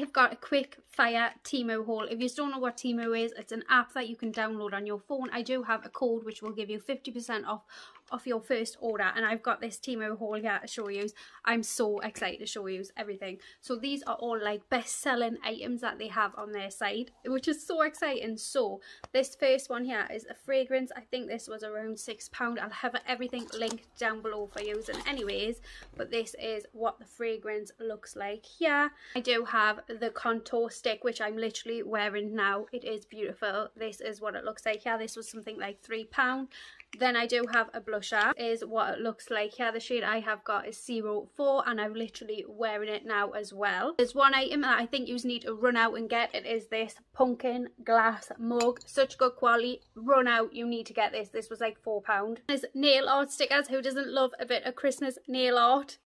I've got a quick fire Temu haul. If you don't know what Temu is, it's an app that you can download on your phone. I do have a code which will give you 50% off of your first order, and I've got this Temu haul here to show you. I'm so excited to show you everything. So these are all like best selling items that they have on their site, which is so exciting. So this first one here is a fragrance. I think this was around £6. I'll have everything linked down below for you. And anyways, but this is what the fragrance looks like here. I do have the contour stick, which I'm literally wearing now. It is beautiful. This is what it looks like here. This was something like £3. Then I do have a blusher, is what it looks like here. The shade I have got is 04, and I'm literally wearing it now as well. There's one item that I think you need to run out and get. It is this pumpkin glass mug. Such good quality. Run out, you need to get this. This was like £4. There's nail art stickers. Who doesn't love a bit of Christmas nail art?